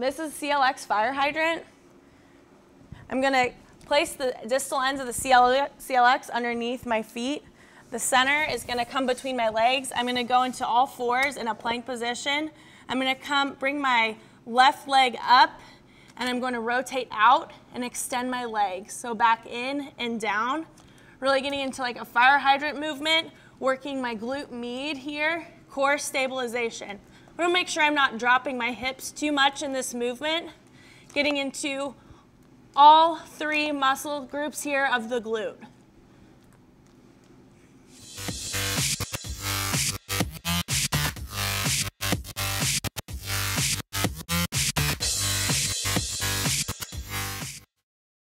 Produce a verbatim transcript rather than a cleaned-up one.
This is C L X fire hydrant. I'm going to place the distal ends of the C L X underneath my feet. The center is going to come between my legs. I'm going to go into all fours in a plank position. I'm going to come, bring my left leg up, and I'm going to rotate out and extend my legs. So back in and down. Really getting into like a fire hydrant movement, working my glute med here, core stabilization. I'm going to make sure I'm not dropping my hips too much in this movement. Getting into all three muscle groups here of the glute.